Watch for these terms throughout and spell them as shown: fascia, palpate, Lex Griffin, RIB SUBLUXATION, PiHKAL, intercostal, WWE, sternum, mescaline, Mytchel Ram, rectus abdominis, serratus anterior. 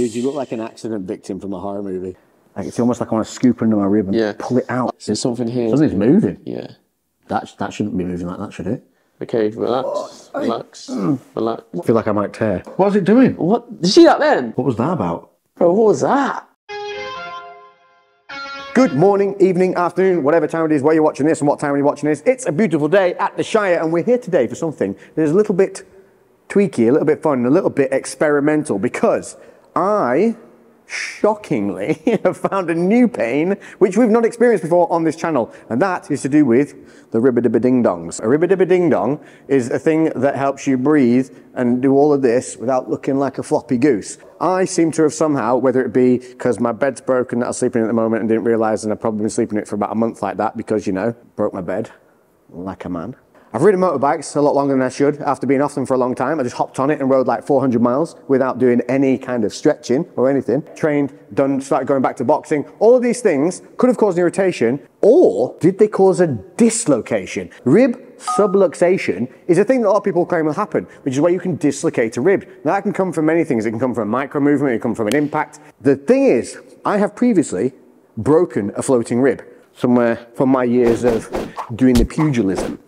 Dude, you look like an accident victim from a horror movie. Like, it's almost like I want to scoop into my rib and pull it out. There's something here. Something's moving. Yeah. That shouldn't be moving like that, should it? Okay, relax, relax. I feel like I might tear. What was it doing? What? Did you see that then? What was that about? Bro, what was that? Good morning, evening, afternoon, whatever time it is, where you're watching this and what time you're watching this. It's a beautiful day at the Shire, and we're here today for something that is a little bit tweaky, a little bit fun, a little bit experimental, because I shockingly have found a new pain which we've not experienced before on this channel, and that is to do with the ribba-dibba-ding-dongs. A ribba-dibba-ding-dong is a thing that helps you breathe and do all of this without looking like a floppy goose. I seem to have somehow, whether it be because my bed's broken that I was sleeping in at the moment and didn't realise, and I've probably been sleeping in it for about a month like that because, you know, broke my bed like a man. I've ridden motorbikes a lot longer than I should. After being off them for a long time, I just hopped on it and rode like 400 miles without doing any kind of stretching or anything. Trained, done, started going back to boxing. All of these things could have caused an irritation, or did they cause a dislocation? Rib subluxation is a thing that a lot of people claim will happen, which is where you can dislocate a rib. Now, that can come from many things. It can come from a micro movement, it can come from an impact. The thing is, I have previously broken a floating rib somewhere from my years of doing the pugilism.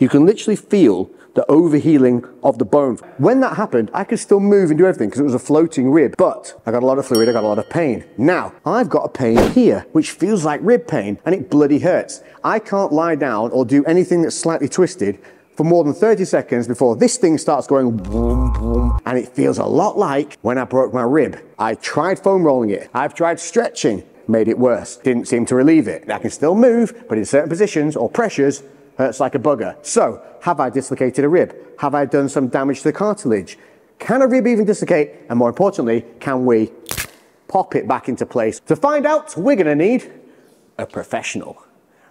You can literally feel the overhealing of the bone. When that happened, I could still move and do everything because it was a floating rib, but I got a lot of fluid, I got a lot of pain. Now, I've got a pain here, which feels like rib pain, and it bloody hurts. I can't lie down or do anything that's slightly twisted for more than 30 seconds before this thing starts going boom, boom, and it feels a lot like when I broke my rib. I tried foam rolling it, I've tried stretching, made it worse, didn't seem to relieve it. I can still move, but in certain positions or pressures, hurts like a bugger. So, have I dislocated a rib? Have I done some damage to the cartilage? Can a rib even dislocate? And more importantly, can we pop it back into place? To find out, we're gonna need a professional.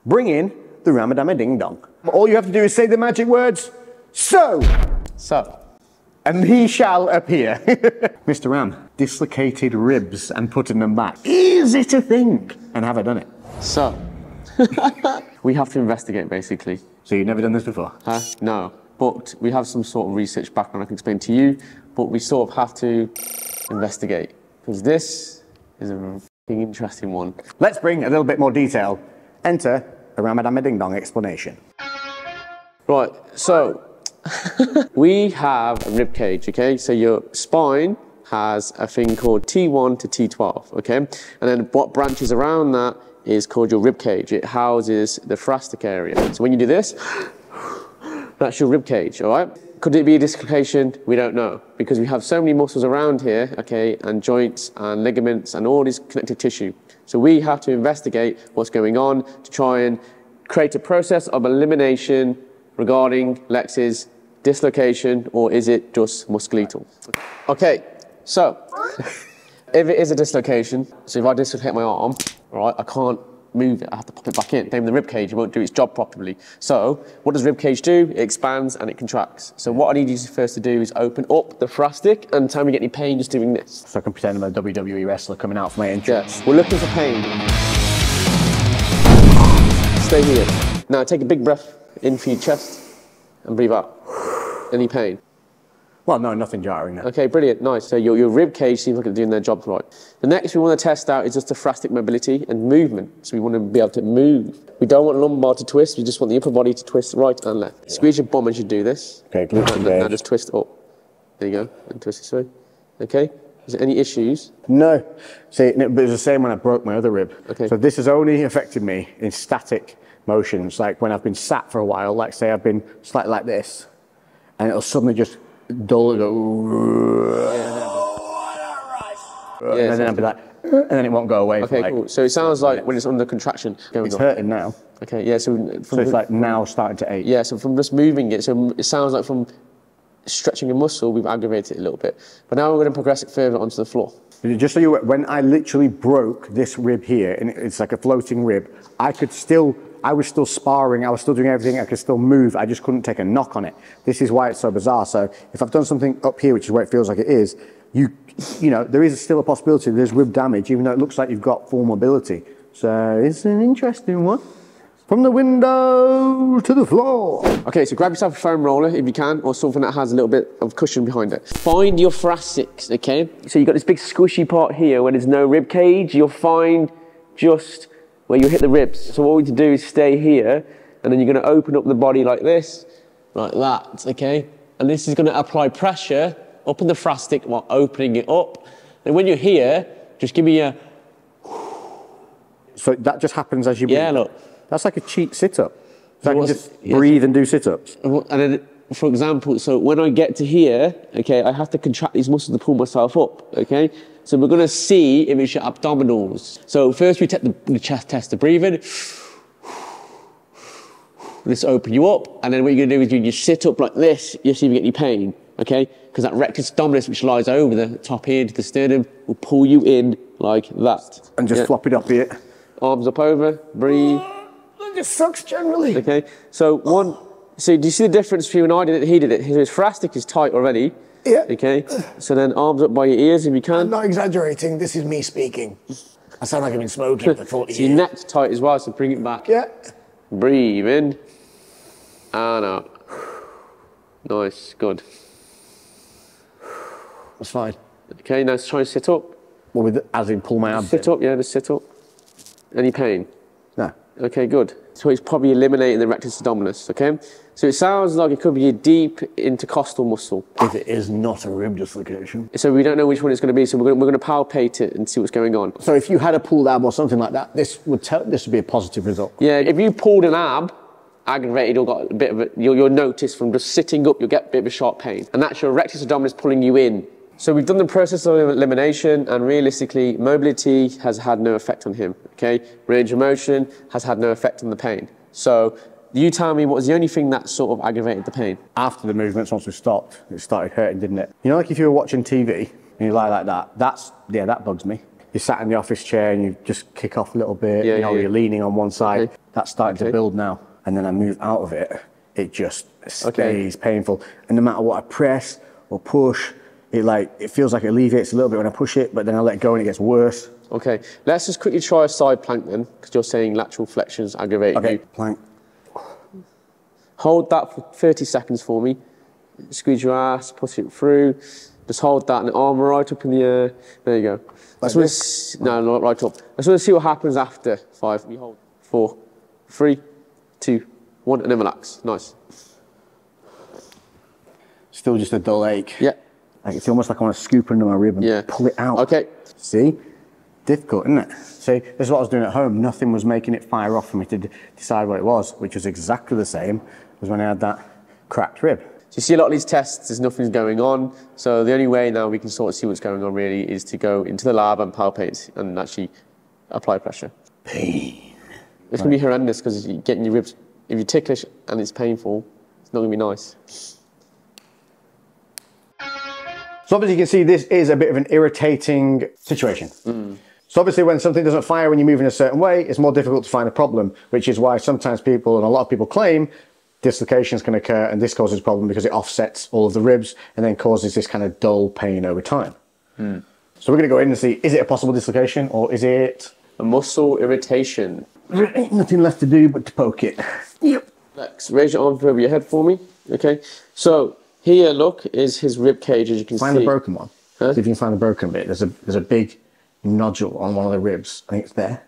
Bring in the Ramadama Ding Dong. All you have to do is say the magic words, so! So. And he shall appear. Mr. Ram, dislocated ribs and putting them back. Is it a thing? And have I done it? So. We have to investigate, basically. So you've never done this before? No, but we have some sort of research background I can explain to you, but we sort of have to investigate, because this is a fucking interesting one. Let's bring a little bit more detail. Enter a Ramadama Ding Dong explanation. Right, so we have a rib cage, okay? So your spine has a thing called T1 to T12, okay? And then what branches around that is called your rib cage. It houses the thoracic area. So when you do this, that's your rib cage, all right? Could it be a dislocation? We don't know, because we have so many muscles around here, okay, and joints and ligaments and all this connective tissue. So we have to investigate what's going on to try and create a process of elimination regarding Lex's dislocation, or is it just musculoskeletal? Okay, so if it is a dislocation, so if I dislocate my arm, right, I can't move it, I have to pop it back in. Same with the rib cage, it won't do its job properly. So, what does rib cage do? It expands and it contracts. So what I need you first to do is open up the thoracic, and time you get any pain, just doing this. So I can pretend I'm a WWE wrestler coming out for my entrance. Yeah. We're looking for pain. Stay here. Now take a big breath in through your chest and breathe out. Any pain? Well, no, nothing jarring now. Okay, brilliant, nice. So your rib cage seems like it's doing their job right. The next we want to test out is just the thoracic mobility and movement. So we want to be able to move. We don't want lumbar to twist, we just want the upper body to twist right and left. Yeah. Squeeze your bum as you do this. Okay, glute engaged. Now just twist up. There you go, and twist this way. Okay, is there any issues? No, see, it was the same when I broke my other rib. Okay. So this has only affected me in static motions, like when I've been sat for a while, like say I've been slightly like this, and it'll suddenly just dull and go, and then I'll be like, and then it won't go away. Okay, cool. So it sounds like when it's under contraction. It's hurting now. Okay, yeah, so it's like now starting to ache. Yeah, so from just moving it, so it sounds like from stretching a muscle, we've aggravated it a little bit. But now we're going to progress it further onto the floor. Just so you know, when I literally broke this rib here, and it's like a floating rib, I could still, I was still sparring, I was still doing everything, I could still move, I just couldn't take a knock on it. This is why it's so bizarre. So if I've done something up here, which is where it feels like it is, you know, there is still a possibility there's rib damage, even though it looks like you've got full mobility. So it's an interesting one. From the window to the floor. Okay, so grab yourself a foam roller if you can, or something that has a little bit of cushion behind it. Find your thoracics, okay? So you've got this big squishy part here where there's no rib cage. You'll find just where you hit the ribs. So what we need to do is stay here, and then you're gonna open up the body like this, like that, okay? And this is gonna apply pressure up in the thoracic while opening it up. And when you're here, just give me a... So that just happens as you move? Yeah, look. That's like a cheat sit-up. So I can just breathe and do sit-ups. And then, for example, so when I get to here, okay, I have to contract these muscles to pull myself up, okay? So we're gonna see if it's your abdominals. So first we take the chest test of breathing. Let's open you up. And then what you're gonna do is you sit up like this, you'll see if you get any pain, okay? Because that rectus abdominis, which lies over the top here to the sternum, will pull you in like that. And just flop it up here. Arms up over, breathe. It sucks generally. Okay, so one, so do you see the difference between when I did it and he did it? His thoracic is tight already. Yeah. Okay, so then arms up by your ears if you can. I'm not exaggerating, this is me speaking. I sound like I've been smoking for 40 years. Your neck's tight as well, so bring it back. Yeah. Breathe in and out. Nice, good. That's fine. Okay, now let's try and sit up. Well, with, as in pull my abs in? Sit up, yeah, just sit up. Any pain? No. Okay, good. So it's probably eliminating the rectus abdominis, okay? So it sounds like it could be a deep intercostal muscle. If it is not a rib dislocation. So we don't know which one it's going to be, so we're going to palpate it and see what's going on. So if you had a pulled ab or something like that, this would be a positive result. Yeah, if you pulled an ab, aggravated or got a bit of a, you'll notice from just sitting up, you'll get a bit of a sharp pain. And that's your rectus abdominis pulling you in. So we've done the process of elimination, and realistically, mobility has had no effect on him, okay? Range of motion has had no effect on the pain. So you tell me, what was the only thing that sort of aggravated the pain? After the movements, once we stopped, it started hurting, didn't it? You know, like if you were watching TV and you lie like that, that's, yeah, that bugs me. You sat in the office chair and you just kick off a little bit, yeah, you know, yeah, you're leaning on one side. Okay. That's starting to build now. And then I move out of it, it just stays painful. And no matter what I press or push, it feels like it alleviates a little bit when I push it, but then I let go and it gets worse. Okay, let's just quickly try a side plank then, because you're saying lateral flexion's aggravating you. Okay, plank. Hold that for 30 seconds for me. Squeeze your ass, push it through. Just hold that and arm right up in the air. There you go. Like this? No, not right up. I just want to see what happens after. 5, 4, 3, 2, 1, and then relax. Nice. Still just a dull ache. Yeah. Like it's almost like I want to scoop into my rib and pull it out. Okay. See? Difficult, isn't it? See, this is what I was doing at home. Nothing was making it fire off for me to decide what it was, which was exactly the same as when I had that cracked rib. So you see a lot of these tests, there's nothing's going on. So the only way now we can sort of see what's going on really is to go into the lab and palpate and actually apply pressure. Pain. It's going to be horrendous because you're getting your ribs, if you're ticklish and it's painful, it's not going to be nice. So obviously you can see this is a bit of an irritating situation. So obviously when something doesn't fire when you move in a certain way, it's more difficult to find a problem, which is why sometimes people, and a lot of people claim, dislocations can occur and this causes a problem because it offsets all of the ribs and then causes this kind of dull pain over time. So we're going to go in and see, is it a possible dislocation or is it a muscle irritation? There ain't nothing left to do but to poke it. Yep. Relax, raise your arms over your head for me. Okay, so here, look, is his rib cage, as you can see. Find the broken one. Huh? So if you can find the broken bit, there's a big nodule on one of the ribs. I think it's there,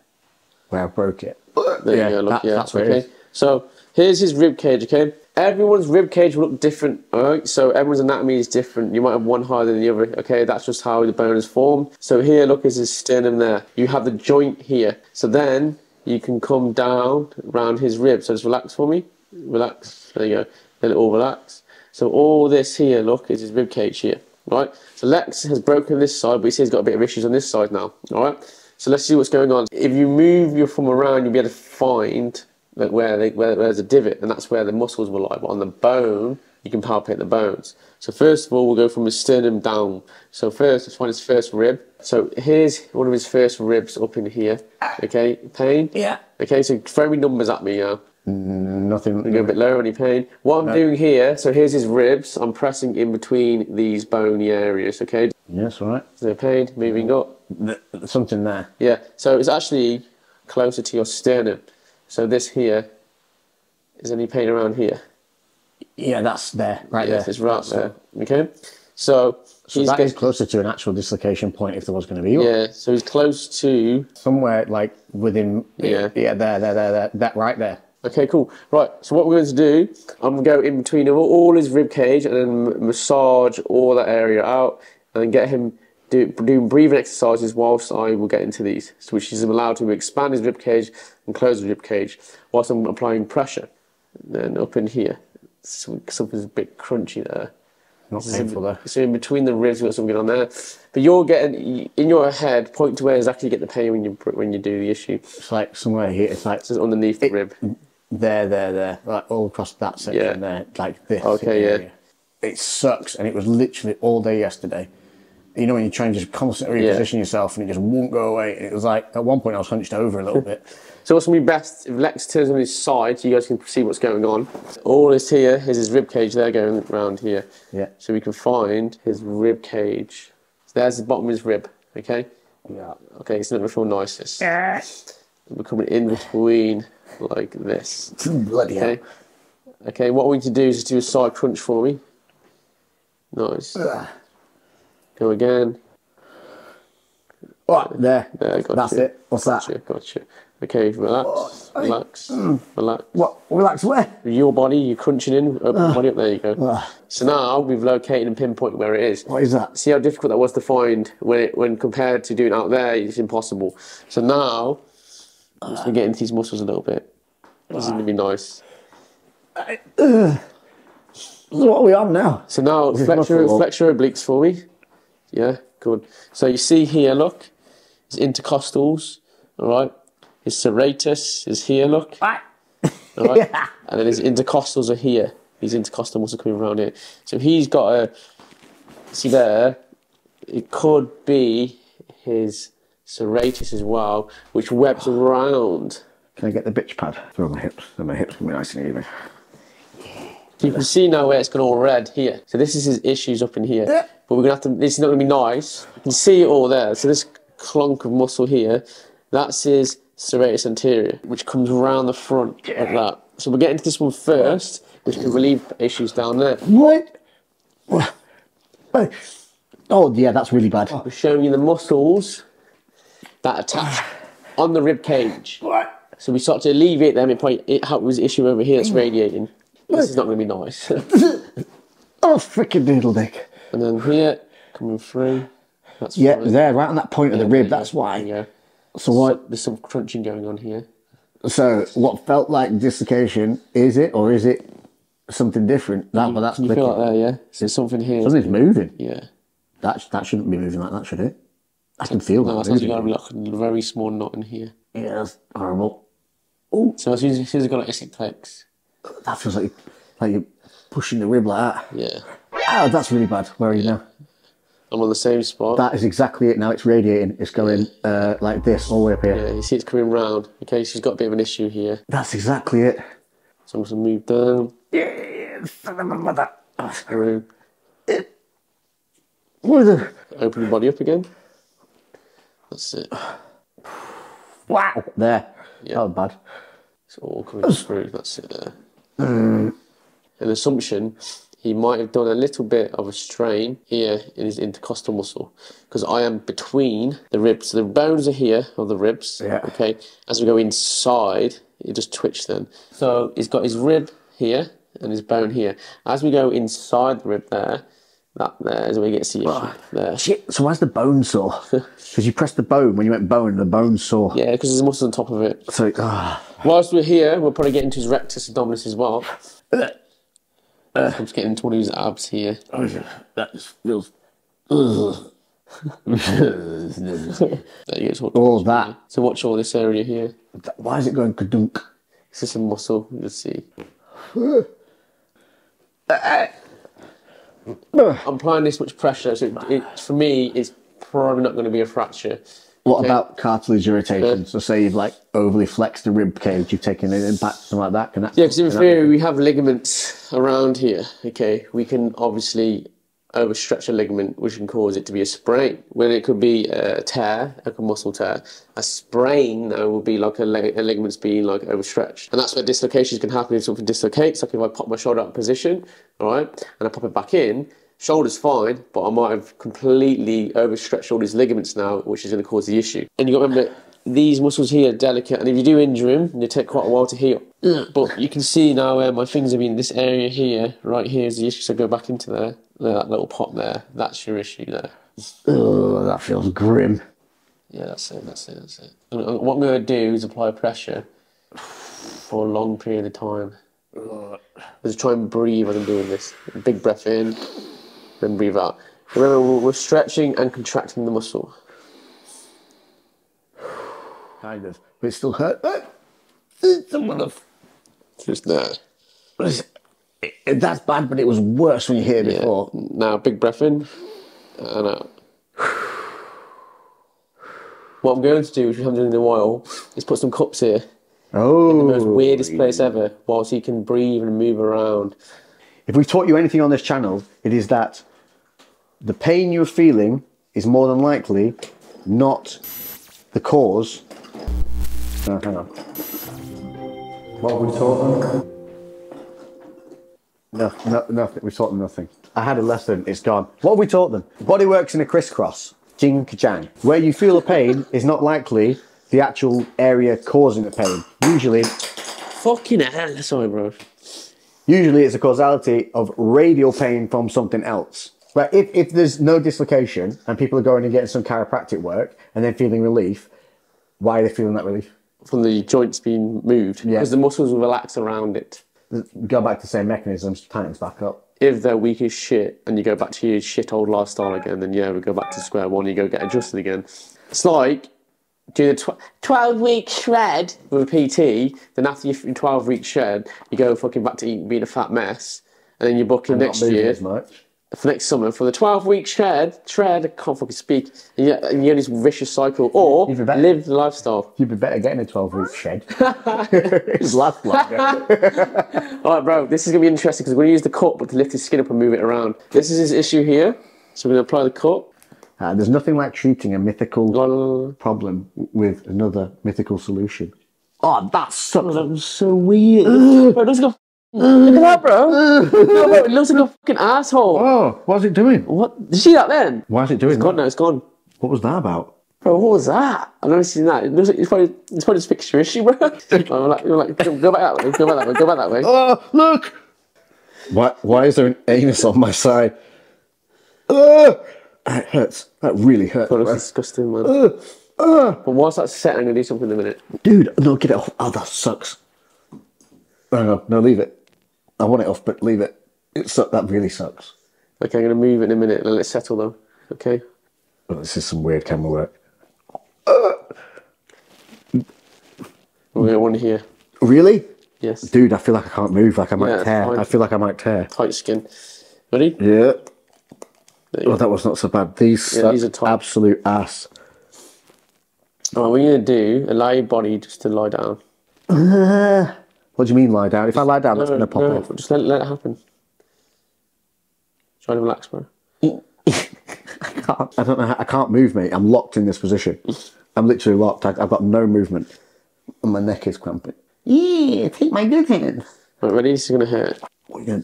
where I broke it. There you go, look, yeah. That's where it is. So here's his rib cage, okay? Everyone's rib cage will look different, all right? So everyone's anatomy is different. You might have one higher than the other, okay? That's just how the bone is formed. So here, look, is his sternum there. You have the joint here. So then you can come down around his rib. So just relax for me. Relax, there you go. Then it all relax. So all this here, look, is his rib cage here, right? So Lex has broken this side, but you see he's got a bit of issues on this side now, all right? So let's see what's going on. If you move your thumb around, you'll be able to find like, where there's a divot, and that's where the muscles will lie. But on the bone, you can palpate the bones. So first of all, we'll go from his sternum down. So first, let's find his first rib. So here's one of his first ribs up in here, okay? Pain? Yeah. Okay, so throw me numbers at me now. Nothing. Go a bit lower, any pain? What I'm doing here, so here's his ribs. I'm pressing in between these bony areas, okay? Yes, right. No pain, moving up. Something there. Yeah, so it's actually closer to your sternum. So this here is any pain around here. Yeah, that's there, right there. It's right there. Okay. So that is closer to an actual dislocation point if there was going to be one. Yeah, so he's close to... somewhere like within... Yeah. Yeah, there, that right there. Okay, cool. Right, so what we're going to do, I'm going to go in between all his rib cage and then massage all that area out and then get him doing breathing exercises whilst I will get into these, which he's allowed to expand his rib cage and close the rib cage whilst I'm applying pressure. And then up in here, something's a bit crunchy there. Not painful though. So in between the ribs, we've got something on there. But you're getting, in your head, point to where exactly you get the pain when you do the issue. It's like somewhere here. It's like so underneath the rib. There. Like all across that section there, like this. Okay, area. Yeah. It sucks, and it was literally all day yesterday. You know when you try and just constantly reposition yourself and it just won't go away. And it was like, at one point I was hunched over a little bit. So what's going to be best, if Lex turns on his side so you guys can see what's going on. All is here is his rib cage there going around here. Yeah. So we can find his rib cage. So there's the bottom of his rib, okay? Yeah. Okay, it's not feel nicest. We're coming in between like this. Bloody hell. Okay, what we need to do is just do a side crunch for me. Nice. Go again. Right, there, gotcha. That's it. What's that? Gotcha. Okay, relax, relax. What? Relax where? Your body, you're crunching in, open the body up, there you go. So now we've located and pinpointed where it is. What is that? See how difficult that was to find when compared to doing out there, it's impossible. So now, I'm just going to get into these muscles a little bit. This is going to be nice. So what are we on now? So now, flex your obliques for me. Yeah, good. So you see here, look, his intercostals, all right? His serratus is here, look. Right. All right? Yeah. And then his intercostals are here. These intercostal muscles are coming around here. So he's got a, see there, it could be his serratus as well, which webs around. Can I get the bitch pad? Throw my hips, so my hips can be nice and even. You can see now where it's gone all red here. So this is his issues up in here. Yeah. But we're gonna have to, this is not gonna be nice. You can see it all there. So this clunk of muscle here, that's his serratus anterior, which comes around the front like that. So we're getting to this one first, which can relieve issues down there. What? Oh yeah, that's really bad. We're showing you the muscles that attach on the rib cage. What? So we start to alleviate them. It was an issue over here that's radiating. This is not going to be nice. Oh, freaking noodle dick. And then here, coming through. That's there, right on that point of the rib, that's why. Yeah. So what? There's some crunching going on here. So what felt like dislocation, is it, or is it something different? That's you feel like there, yeah? So there's something here. Something's moving. Yeah. That shouldn't be moving like that, should it? I can feel that. That's got like a very small knot in here. Yeah, that's horrible. Ooh. So as soon as it's got like a complex. That feels like you're pushing the rib like that. Yeah. Oh, that's really bad. Where are you now? I'm on the same spot. That is exactly it now. It's radiating. It's going like this all the way up here. Yeah, you see it's coming round. Okay, she's got a bit of an issue here. That's exactly it. So I'm going to move down. Yeah. Through. What is it? Open the body up again. That's it. Wow. There. Yeah. That was bad. It's all coming through. That's it there. An assumption, he might have done a little bit of a strain here in his intercostal muscle, because I am between the ribs. So the bones are here, or the ribs, okay? As we go inside, it just twitched then. So he's got his rib here and his bone here. As we go inside the rib there, that there is where you get to see there. Shit, so why's the bone sore? Because you pressed the bone, when you went bone, the bone sore. Yeah, because there's a muscle on top of it. So, whilst we're here, we'll probably get into his rectus abdominis as well. I'm just getting into one of his abs here. That just feels... there you go, all that. So watch all this area here. Why is it going kadunk? It's just a muscle, let's see. I'm applying this much pressure, so for me, it's probably not going to be a fracture. What about cartilage irritation? So say you've like overly flexed the rib cage, you've taken an impact, something like that. Can that because in theory we have ligaments around here. Okay, we can obviously overstretch a ligament, which can cause it to be a sprain. When it could be a tear, like a muscle tear, a sprain though will be like a ligament's being like overstretched. And that's where dislocations can happen if something dislocates. Like if I pop my shoulder out of position, all right, and I pop it back in, shoulder's fine, but I might have completely overstretched all these ligaments now, which is going to cause the issue. And you've got to remember that these muscles here are delicate, and if you do injure them, they take quite a while to heal. But you can see now where my fingers have been, this area here, right here is the issue, so go back into there. That little pot there, that's your issue there. Oh, that feels grim. Yeah, that's it. What I'm going to do is apply pressure for a long period of time. Just try and breathe when I'm doing this. Big breath in, then breathe out. Remember, we're stretching and contracting the muscle. Kind of, but it still hurt. Just there. That's bad, but it was worse when you hear it before. Now, big breath in and out. What I'm going to do, which we haven't done in a while, is put some cups here. Oh. In the most weirdest place ever, whilst you can breathe and move around. If we've taught you anything on this channel, it is that the pain you're feeling is more than likely not the cause. Oh, hang on. What have we taught them? No, nothing. We taught them nothing. I had a lesson, it's gone. What have we taught them? Body works in a crisscross, jing ka-jang. Where you feel the pain is not likely the actual area causing the pain. Usually, fucking hell, sorry bro. Usually it's a causality of radial pain from something else. But if there's no dislocation and people are going and getting some chiropractic work and then feeling relief, why are they feeling that relief? From the joints being moved, because the muscles will relax around it. Go back to the same mechanisms, tightens back up. If they're weak as shit and you go back to your shit old lifestyle again, then yeah, we go back to square one, you go get adjusted again. It's like doing a 12-week shred with a PT, then after your 12-week shred, you go fucking back to eating, being a fat mess, and then you're booking next year, for next summer, for the 12-week shred, I can't fucking speak, and you're in this vicious cycle, or live the lifestyle. You'd be better getting a 12-week shed. It's last longer. All right, bro, this is going to be interesting, because we're going to use the cup, but to lift his skin up and move it around. This is his issue here, so we're going to apply the cup. There's nothing like treating a mythical problem with another mythical solution. Oh, that's so weird. Bro, let's go. Look at that, bro. No, bro, it looks like a fucking asshole. Oh, what's it doing? What? Did you see that then? Why is it doing that? It's gone now, it's gone. What was that about? Bro, what was that? I've never seen that. It looks like it's probably just fixed your issue, bro. You're like, go back that way, go back that way, go back that way. Oh, look! Why is there an anus on my side? It hurts. That really hurts. God, that's disgusting, man. But whilst that's set, I'm going to do something in a minute. Dude, no, get it off. Oh, that sucks. No, leave it. I want it off, but leave it. That really sucks. Okay, I'm going to move it in a minute and let it settle though. Okay? Oh, this is some weird camera work. We're going to want to hear. Really? Yes. Dude, I feel like I can't move. Like I might tear. Fine. I feel like I might tear. Tight skin. Ready? Yeah. Oh, that was not so bad. These are tight. Absolute ass. All right, what you're going to do, allow your body just to lie down. What do you mean lie down? If I lie down, that's going to pop off. Just let it happen. Try to relax, bro. I don't know how, I can't move, mate. I'm locked in this position. I'm literally locked. I've got no movement. And my neck is cramping. Yeah, take my good hand. Right, ready? This is going to hurt. What are you going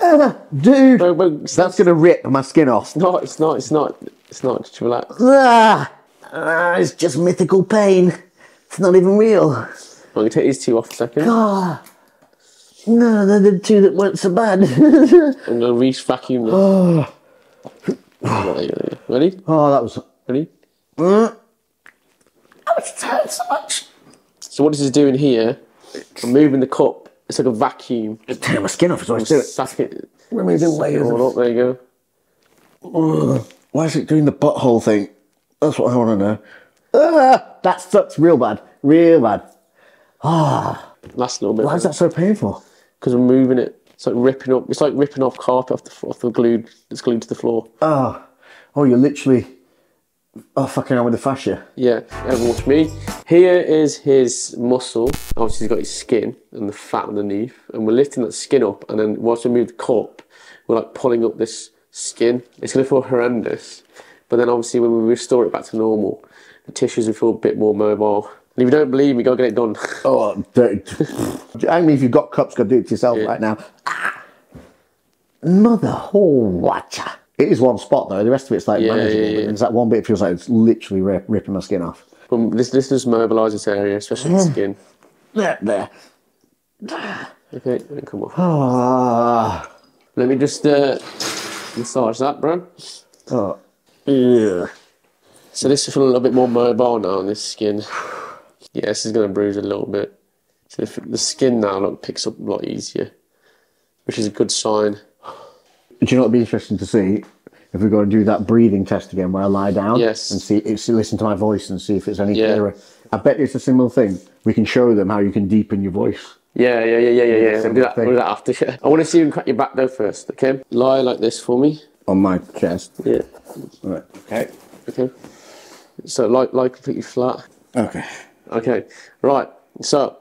to do? Dude! That's going to rip my skin off. No, it's not. Just relax. It's just mythical pain. It's not even real. I'm going to take these two off a second. God. No, they're the two that weren't so bad. I'm going to re-vacuum them. Ready? Oh, that was... Ready? Oh, it's hurt so much. So what this is doing here, I'm moving the cup. It's like a vacuum. Just tear my skin off. It's doing it. We're moving layers. There you go. Why is it doing the butthole thing? That's what I want to know. That sucks real bad. Real bad. Last little bit. Why is that so painful? Because we're moving it. It's like ripping up. It's like ripping off carpet off the glued. It's glued to the floor. Oh, you're literally. Oh, fucking hell with the fascia. Yeah, everyone watch me. Here is his muscle. Obviously he's got his skin and the fat underneath. And we're lifting that skin up. And then once we move the cup, we're like pulling up this skin. It's going to feel horrendous, but then obviously when we restore it back to normal, the tissues will feel a bit more mobile. And if you don't believe me, go get it done. Oh, dude. I mean, if you've got cups, go do it yourself right now. Ah, mother whole watcher. It is one spot though, the rest of it's like manageable. It's that one bit, it feels like it's literally ripping my skin off. Well, this does mobilise this area, especially the skin. There. Okay, let it come off. Oh. Let me just massage that, bro. Oh, yeah. So this is feeling a little bit more mobile now on this skin. Yeah, this is going to bruise a little bit. So the skin now picks up a lot easier, which is a good sign. Do you know what'd be interesting to see? If we go and do that breathing test again where I lie down and see, listen to my voice and see if it's any clearer. I bet it's a similar thing. We can show them how you can deepen your voice. Yeah. We'll do that after. Yeah. I want to see you crack your back though first, okay? Lie like this for me. On my chest? Yeah. All right, okay. Okay. So lie completely flat. Okay. Okay, right. So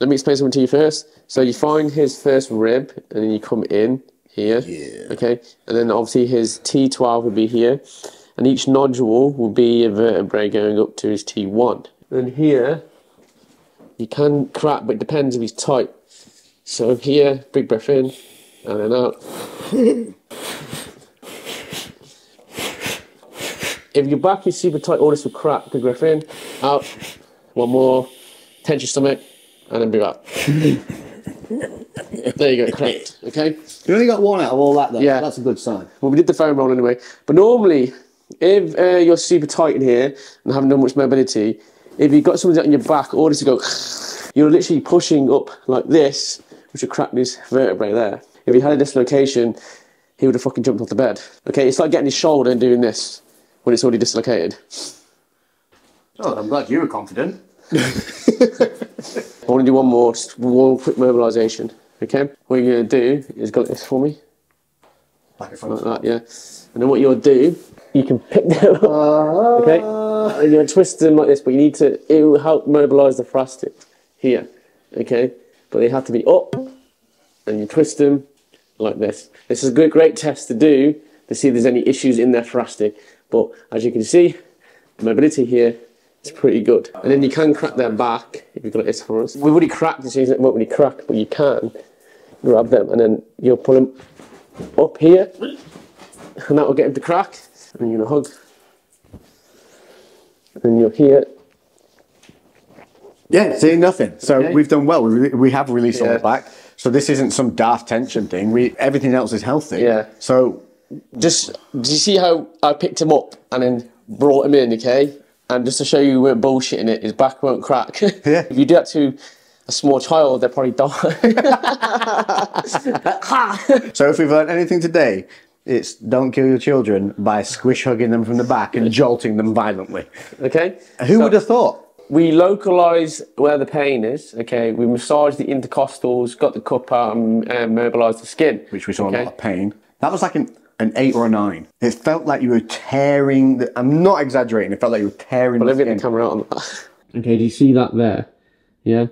let me explain something to you first. So you find his first rib and then you come in. Here, okay, and then obviously his T12 would be here, and each nodule will be a vertebrae going up to his T1. Then here, you can crack, but it depends if he's tight. So here, big breath in, and then out. If your back is super tight, all this will crack. Big breath in, out, one more, tense your stomach, and then breathe out. There you go, correct. Okay. You only got one out of all that though. Yeah. That's a good sign. Well, we did the foam roll anyway. But normally, if you're super tight in here and haven't done much mobility, if you've got something on your back, all this will go, you're literally pushing up like this, which will crack this vertebrae there. If he had a dislocation, he would have fucking jumped off the bed. Okay, it's like getting his shoulder and doing this when it's already dislocated. Oh, I'm glad you were confident. I want to do one more, just one quick mobilisation. Okay, what you're going to do is go like this for me. Back in front. Like that, yeah. And then what you'll do, you can pick them up, okay? And you're going to twist them like this, but you need to, it will help mobilise the thoracic here, okay? But they have to be up, and you twist them like this. This is a great test to do, to see if there's any issues in their thoracic. But as you can see, the mobility here, it's pretty good. And then you can crack their back, if you've got this for us. We've already cracked, so it won't really crack, but you can grab them and then you'll pull them up here, and that will get him to crack. And you're going to hug. And you'll hear. Yeah, seeing nothing. So we've done well. We have released on the back. So this isn't some daft tension thing. Everything else is healthy. Yeah. So just, do you see how I picked him up and then brought him in, okay? And just to show you we're bullshitting it, his back won't crack. Yeah. If you do that to a small child, they'll probably die. So if we've learned anything today, it's don't kill your children by squish hugging them from the back and jolting them violently. Okay? Who would have thought? We localise where the pain is, okay? We massage the intercostals, got the cup out and mobilise the skin. Which we saw a lot of pain. That was like an 8 or a 9. It felt like you were tearing, I'm not exaggerating, it felt like you were tearing the skin. Let me get the camera out on that. Okay, do you see that there? Yeah?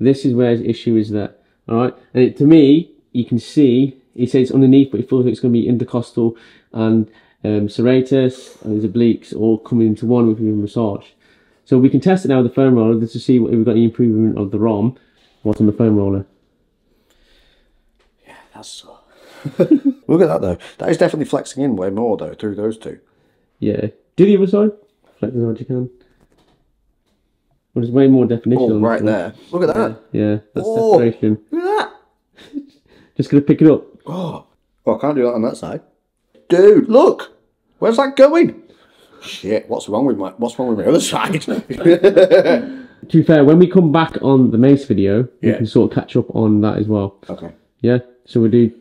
This is where the issue is there, alright? And to me, you can see, he says it's underneath, but it feels like it's going to be intercostal and serratus, and his obliques all coming into one with a massage. So we can test it now with the foam roller, just to see if we've got any improvement of the ROM, what's on the foam roller. Yeah, that's so. Look at that though. That is definitely flexing in way more though through those two. Yeah. Do the other side. Flex as hard as you can. Well, there's way more definition. Oh, right there. Look at that. Yeah. That's definition. Look at that. Just gonna pick it up. Oh. Well, I can't do that on that side. Dude, look. Where's that going? Shit. What's wrong with my other side? To be fair, when we come back on the mace video, we can sort of catch up on that as well. Okay. Yeah. So we'll do.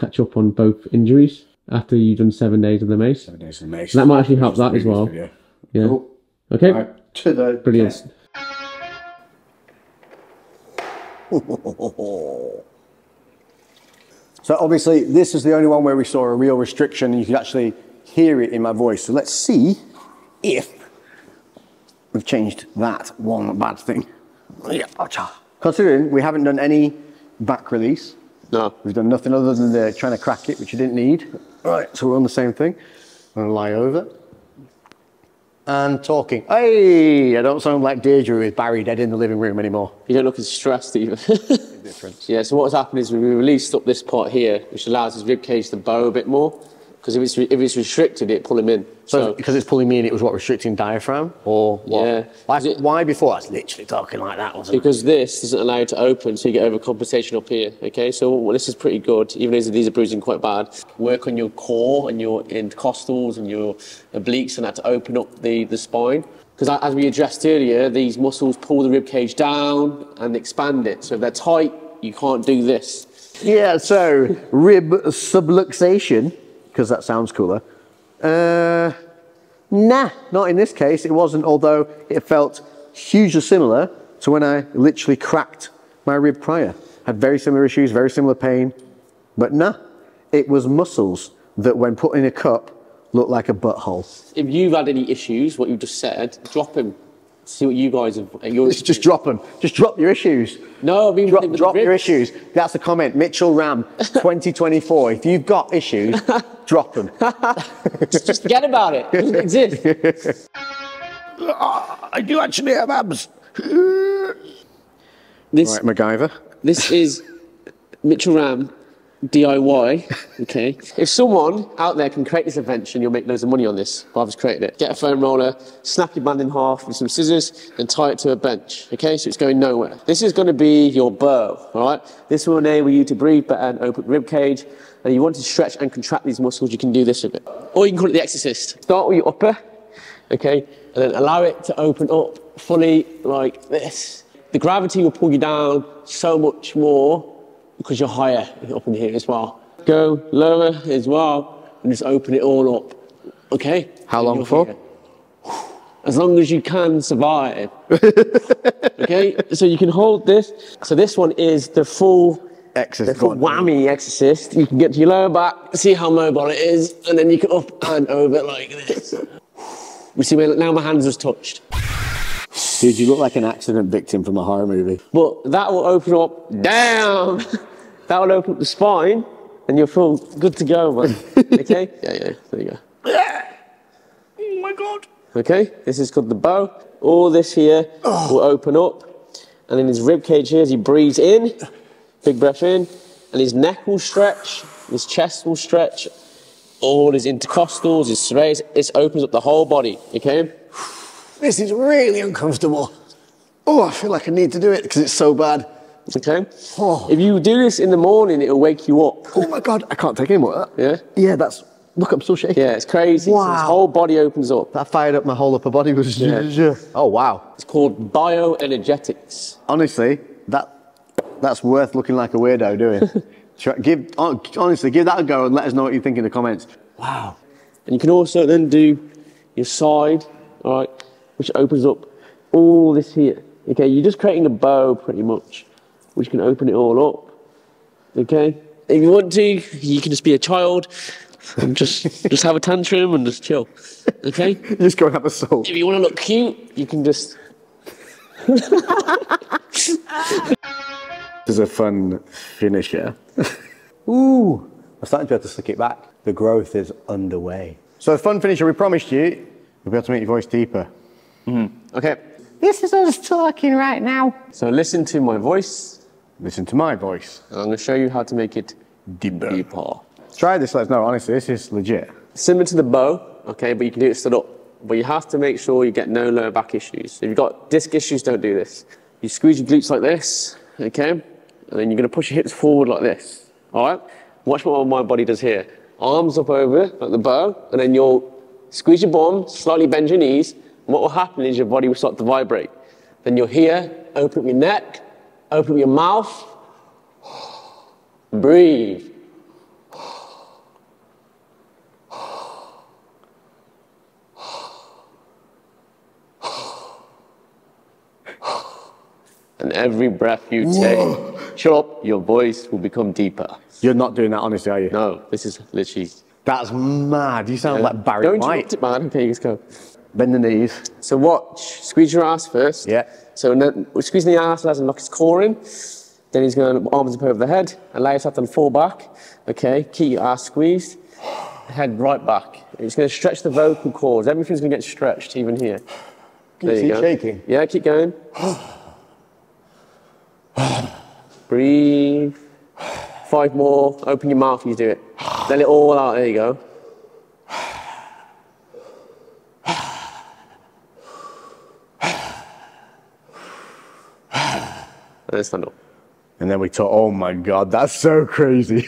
Catch up on both injuries after you've done 7 days of the mace. 7 days of the mace. And that might actually help that as well. Video. Yeah. Cool. Okay. Right. To the brilliant. So obviously this is the only one where we saw a real restriction and you could actually hear it in my voice. So let's see if we've changed that one bad thing. Considering we haven't done any back release. No. We've done nothing other than trying to crack it, which you didn't need. Right, so we're on the same thing. I'm gonna lie over. And talking. Hey, I don't sound like Deirdre, who is buried dead in the living room anymore. You don't look as stressed either. Yeah, so what's happened is we released up this part here, which allows his rib cage to bow a bit more. Because if it's restricted, it'd pull him in. So because it's pulling me in, it was what, restricting diaphragm? Or what? Yeah. Why before? I was literally talking like that, wasn't it? Because this doesn't allow you to open, so you get overcompensation up here, okay? So well, this is pretty good, even though these are bruising quite bad. Work on your core and your intercostals and your obliques and that to open up the spine. Because as we addressed earlier, these muscles pull the rib cage down and expand it. So if they're tight, you can't do this. Yeah, so rib subluxation. Because that sounds cooler. Nah, not in this case, it wasn't, although it felt hugely similar to when I literally cracked my rib prior. Had very similar issues, very similar pain, but nah, it was muscles that when put in a cup looked like a butthole. If you've had any issues, what you just said, drop him. See what you guys have. Just drop them. Just drop your issues. No, I mean, drop your issues. That's a comment. Mytchel Ram, 2024. If you've got issues, drop them. Just forget about it. It doesn't exist. Oh, I do actually have abs. This, right, MacGyver. This is Mytchel Ram DIY. Okay. If someone out there can create this invention, you'll make loads of money on this. I've just created it. Get a foam roller, snap your band in half with some scissors and tie it to a bench. Okay, so it's going nowhere. This is going to be your bow, all right? This will enable you to breathe better and open the rib cage. And if you want to stretch and contract these muscles, you can do this with it. Or you can call it the exorcist. Start with your upper, okay, and then allow it to open up fully like this. The gravity will pull you down so much more because you're higher up in here as well. Go lower as well, and just open it all up, okay? How long for? Here. As long as you can survive, okay? So you can hold this. So this one is the full exorcist, whammy exorcist. You can get to your lower back, see how mobile it is, and then you can up and over like this. You see, now my hands was touched. Dude, you look like an accident victim from a horror movie. But that will open up, damn! That will open up the spine, and you'll feel good to go, man. Okay? Yeah, there you go. Oh my God. Okay, this is called the bow. All this here will open up, and then his rib cage here, as he breathes in, big breath in, and his neck will stretch, his chest will stretch, all his intercostals, his serratus, it opens up the whole body, okay? This is really uncomfortable. Oh, I feel like I need to do it because it's so bad. Okay. Oh. If you do this in the morning, it'll wake you up. Oh my God, I can't take any more of that. Yeah? Yeah, that's, look, I'm still shaking. Yeah, it's crazy. Wow. So his whole body opens up. That fired up my whole upper body. Was yeah. Oh, wow. It's called bioenergetics. Honestly, that's worth looking like a weirdo doing. Honestly, give that a go and let us know what you think in the comments. Wow. And you can also then do your side, all right? Which opens up all this here. Okay, you're just creating a bow pretty much, which can open it all up. Okay, if you want to, you can just be a child and just have a tantrum and just chill. Okay, just go and have a soul. If you want to look cute, you can just. This is a fun finisher. Ooh, I'm starting to be able to slick it back. The growth is underway. So, a fun finisher. We promised you, we'll be able to make your voice deeper. Okay. This is us talking right now. So listen to my voice. Listen to my voice. And I'm going to show you how to make it deeper. Try this, let us know. Honestly, this is legit. Similar to the bow, okay, but you can do it stood up. But you have to make sure you get no lower back issues. If you've got disc issues, don't do this. You squeeze your glutes like this, okay? And then you're going to push your hips forward like this, all right? Watch what my body does here. Arms up over, like the bow, and then you'll squeeze your bum, slightly bend your knees. What will happen is your body will start to vibrate. Then you'll hear, open up your neck, open up your mouth, breathe. And every breath you take, your voice will become deeper. You're not doing that honestly, are you? No, this is literally... That's mad, you sound like Barry White. Don't you want it, man? Okay, let's go. Bend the knees. So watch, squeeze your ass first. Yeah. So squeezing the ass allows him to lock his core in. Then he's going to arms up over the head, allow yourself to fall back. Okay, keep your ass squeezed, head right back. It's going to stretch the vocal cords. Everything's going to get stretched, even here. There you go. Shaking. Yeah, keep going. Breathe. 5 more. Open your mouth. You do it. Let it all out. There you go. And then stand up. And then we talk. Oh my God, that's so crazy.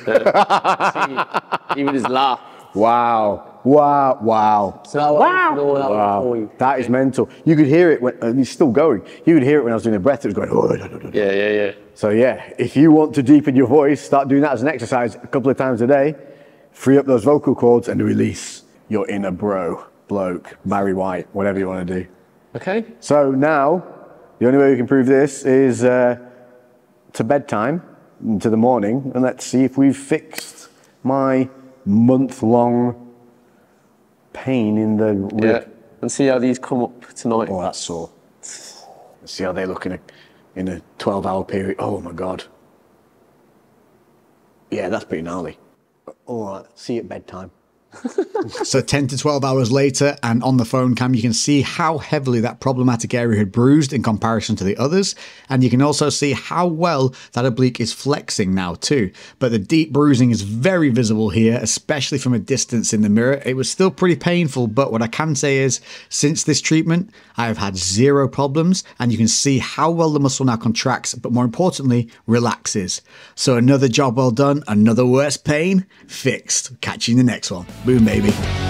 Even his laugh. Wow! Wow! Wow! So that wow! That is mental. You could hear it when it's still going. You could hear it when I was doing the breath. It was going. Oh, yeah, yeah, yeah. So yeah, if you want to deepen your voice, start doing that as an exercise a couple of times a day. Free up those vocal cords and release your inner bro, bloke, Barry White, whatever you want to do. Okay. So now, the only way we can prove this is to bedtime, to the morning, and let's see if we've fixed my month-long pain in the rib. Yeah, and see how these come up tonight. Oh, that's sore. Let's see how they look in a 12-hour period. Oh, my God. Yeah, that's pretty gnarly. All right, see you at bedtime. So 10 to 12 hours later, and on the phone cam, you can see how heavily that problematic area had bruised in comparison to the others. And you can also see how well that oblique is flexing now too. But the deep bruising is very visible here, especially from a distance in the mirror. It was still pretty painful, but what I can say is since this treatment, I have had 0 problems, and you can see how well the muscle now contracts, but more importantly, relaxes. So another job well done, another worse pain fixed. Catch you in the next one. Boom, baby.